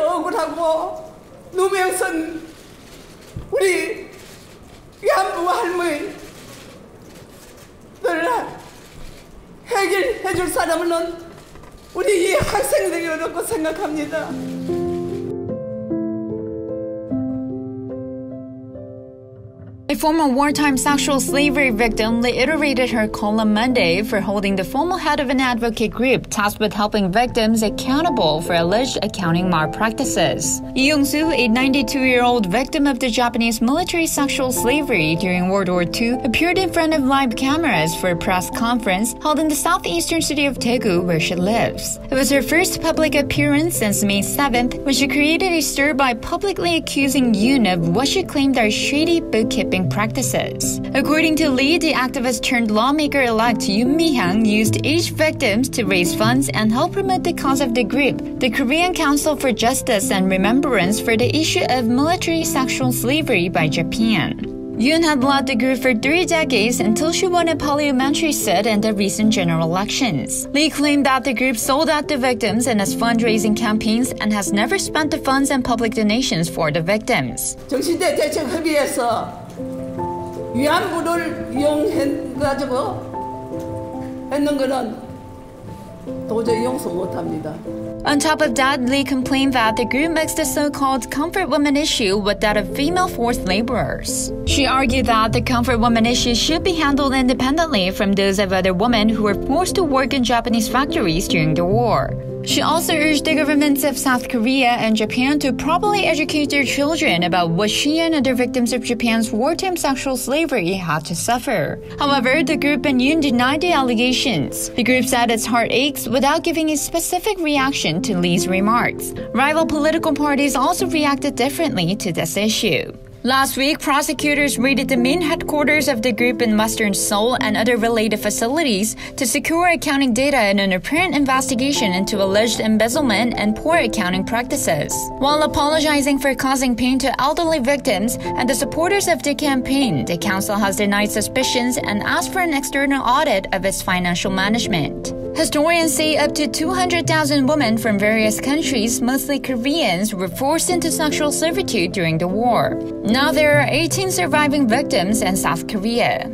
억울하고 누명선 우리 위안부 할머니들 해결해 줄 사람은 우리 이 학생들이라고 생각합니다. A former wartime sexual slavery victim reiterated her call on Monday for holding the former head of an advocate group tasked with helping victims accountable for alleged accounting malpractices. Lee Yong-soo, a 92-year-old victim of the Japanese military sexual slavery during World War II, appeared in front of live cameras for a press conference held in the southeastern city of Daegu, where she lives. It was her first public appearance since May 7th, when she created a stir by publicly accusing Yoon of what she claimed are shady bookkeeping practices. According to Lee, the activist-turned-lawmaker-elect Yoon Mi-hyang used aged victims to raise funds and help promote the cause of the group, the Korean Council for Justice and Remembrance, for the issue of military sexual slavery by Japan. Yoon had led the group for 3 decades until she won a parliamentary seat in the recent general elections. Lee claimed that the group sold out the victims in its fundraising campaigns and has never spent the funds and public donations for the victims. 위안부를 이용해가지고 했는 거는 도저히 용서 못합니다. On top of that, Lee complained that the group mixed the so-called comfort woman issue with that of female forced laborers. She argued that the comfort woman issue should be handled independently from those of other women who were forced to work in Japanese factories during the war. She also urged the governments of South Korea and Japan to properly educate their children about what she and other victims of Japan's wartime sexual slavery had to suffer. However, the group and Yoon denied the allegations. The group said its heart aches without giving a specific reaction to Lee's remarks. Rival political parties also reacted differently to this issue. Last week, prosecutors raided the main headquarters of the group in western Seoul and other related facilities to secure accounting data in an apparent investigation into alleged embezzlement and poor accounting practices. While apologizing for causing pain to elderly victims and the supporters of the campaign, the council has denied suspicions and asked for an external audit of its financial management. Historians say up to 200,000 women from various countries, mostly Koreans, were forced into sexual servitude during the war. Now there are 18 surviving victims in South Korea.